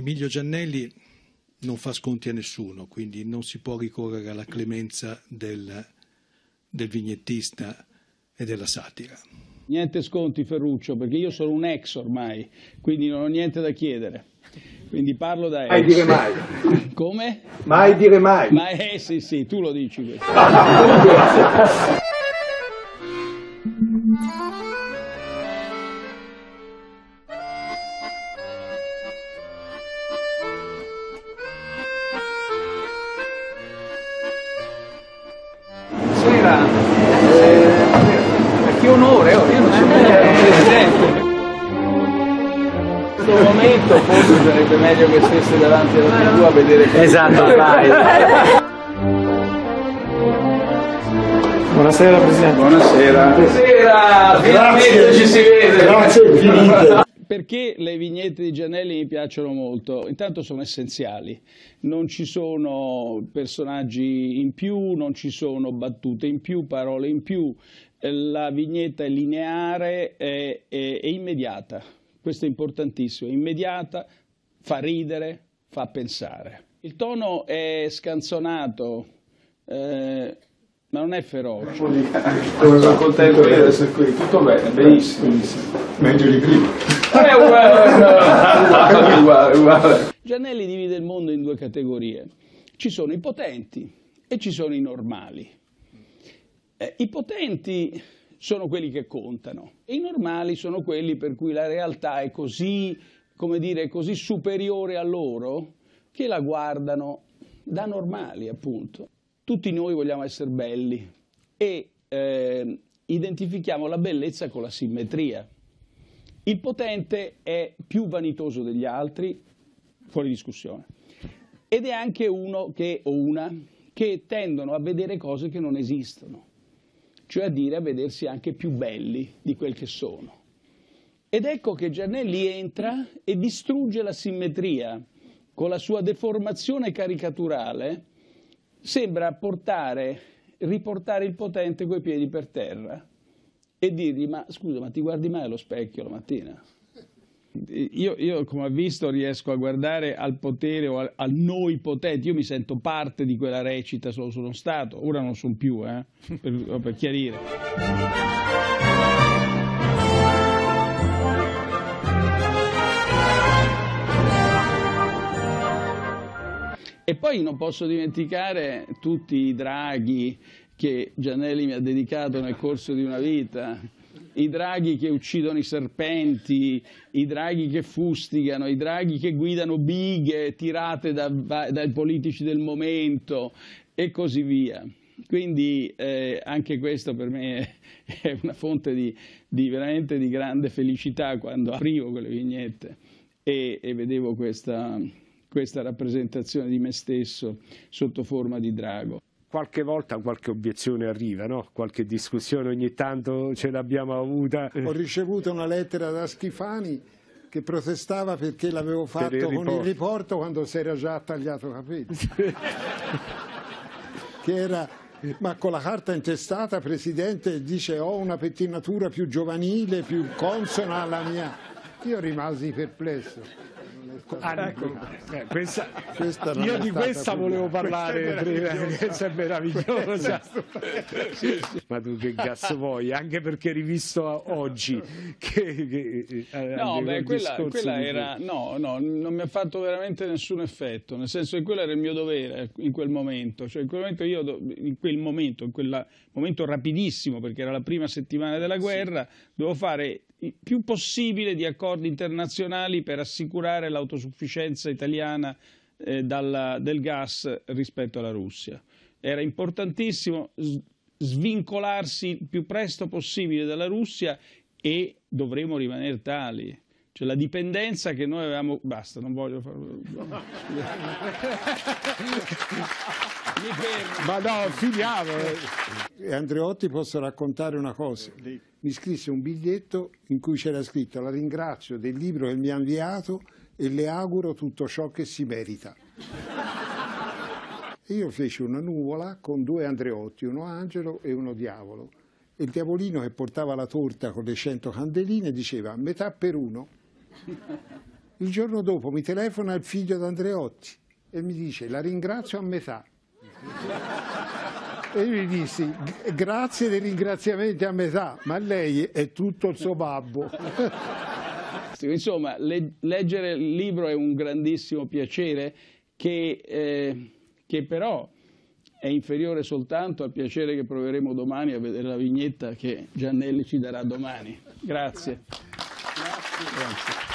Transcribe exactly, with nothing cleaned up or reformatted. Emilio Giannelli non fa sconti a nessuno, quindi non si può ricorrere alla clemenza del, del vignettista e della satira. Niente sconti, Ferruccio, perché io sono un ex ormai, quindi non ho niente da chiedere. Quindi parlo da ex. Mai dire mai. Come? Mai dire mai. Ma eh sì sì, tu lo dici questo. Forse sarebbe meglio che stesse davanti alla tivù a vedere che... Esatto, vai. Buonasera, Presidente. Buonasera. Buonasera, finalmente ci si vede. Grazie, finita. Perché le vignette di Giannelli mi piacciono molto? Intanto sono essenziali, non ci sono personaggi in più, non ci sono battute in più, parole in più. La vignetta è lineare e, e, e immediata. Questo è importantissimo, immediata, fa ridere, fa pensare. Il tono è scanzonato, eh, ma non è feroce. Sono contento di essere qui, tutto bene, benissimo. benissimo. Meglio di prima. È uguale, uguale, uguale. Giannelli divide il mondo in due categorie. Ci sono i potenti e ci sono i normali. Eh, i potenti sono quelli che contano. I normali sono quelli per cui la realtà è così, come dire, così superiore a loro che la guardano da normali, appunto. Tutti noi vogliamo essere belli e eh, identifichiamo la bellezza con la simmetria. Il potente è più vanitoso degli altri, fuori discussione, ed è anche uno che, o una che tendono a vedere cose che non esistono. Cioè a dire a vedersi anche più belli di quel che sono. Ed ecco che Giannelli entra e distrugge la simmetria con la sua deformazione caricaturale, sembra portare, riportare il potente coi piedi per terra e dirgli: ma scusa, ma ti guardi mai allo specchio la mattina? Io, io come ha visto, riesco a guardare al potere o al, al noi potenti. Io mi sento parte di quella recita, solo sono stato, ora non sono più, eh? per, per chiarire. E poi non posso dimenticare tutti i draghi che Giannelli mi ha dedicato nel corso di una vita. I draghi che uccidono i serpenti, i draghi che fustigano, i draghi che guidano bighe tirate da, dai politici del momento e così via. Quindi eh, anche questo per me è una fonte di, di veramente di grande felicità quando aprivo quelle vignette e, e vedevo questa, questa rappresentazione di me stesso sotto forma di drago. Qualche volta qualche obiezione arriva, no? Qualche discussione ogni tanto ce l'abbiamo avuta. Ho ricevuto una lettera da Schifani che protestava perché l'avevo fatto per il con il riporto quando si era già tagliato i capelli. Che era, ma con la carta intestata, Presidente, dice: ho una pettinatura più giovanile, più consona alla mia. Io rimasi perplesso. Ah, ecco, eh, questa, questa io di questa volevo parlare, questa è meravigliosa. Ma tu che cazzo vuoi, anche perché rivisto oggi che, che, no, beh, quella, quella era, no, no, non mi ha fatto veramente nessun effetto, nel senso che quello era il mio dovere in quel momento, cioè in quel momento io do, in quel momento, in quel momento rapidissimo, perché era la prima settimana della guerra, sì. Dovevo fare il più possibile di accordi internazionali per assicurare l'autosufficienza italiana eh, dalla, del gas rispetto alla Russia. Era importantissimo svincolarsi il più presto possibile dalla Russia e dovremo rimanere tali. Cioè la dipendenza che noi avevamo... Basta, non voglio farlo... Ma no, finiamo! E Andreotti, posso raccontare una cosa? Mi scrisse un biglietto in cui c'era scritto: la ringrazio del libro che mi ha inviato e le auguro tutto ciò che si merita. E io feci una nuvola con due Andreotti, uno angelo e uno diavolo. E il diavolino che portava la torta con le cento candeline diceva: metà per uno. Il giorno dopo mi telefona il figlio di Andreotti e mi dice: la ringrazio a metà. E io gli dissi: grazie dei ringraziamenti a metà, ma lei è tutto il suo babbo. Insomma, le leggere il libro è un grandissimo piacere che, eh, che però è inferiore soltanto al piacere che proveremo domani a vedere la vignetta che Giannelli ci darà domani. Grazie. Grazie. Grazie.